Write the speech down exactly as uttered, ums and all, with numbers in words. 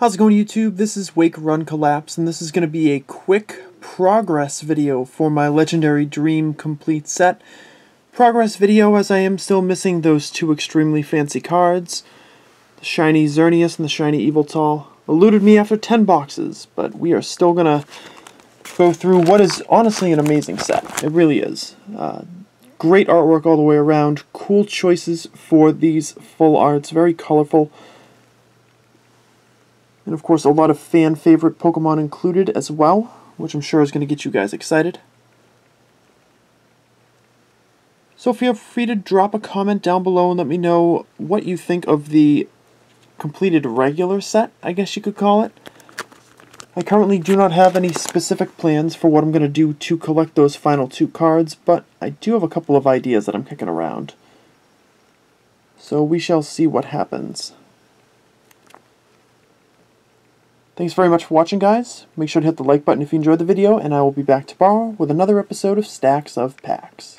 How's it going, YouTube? This is Wake Run Collapse, and this is going to be a quick progress video for my Legendary Dream complete set. Progress video, as I am still missing those two extremely fancy cards. The shiny Xerneas and the shiny Eviltal eluded me after ten boxes, but we are still going to go through what is honestly an amazing set. It really is. Uh, great artwork all the way around. Cool choices for these full arts. Very colorful. And of course a lot of fan favorite Pokemon included as well, which I'm sure is going to get you guys excited. So feel free to drop a comment down below and let me know what you think of the completed regular set, I guess you could call it. I currently do not have any specific plans for what I'm going to do to collect those final two cards, but I do have a couple of ideas that I'm kicking around. So we shall see what happens. Thanks very much for watching, guys. Make sure to hit the like button if you enjoyed the video, and I will be back tomorrow with another episode of Stacks of Packs.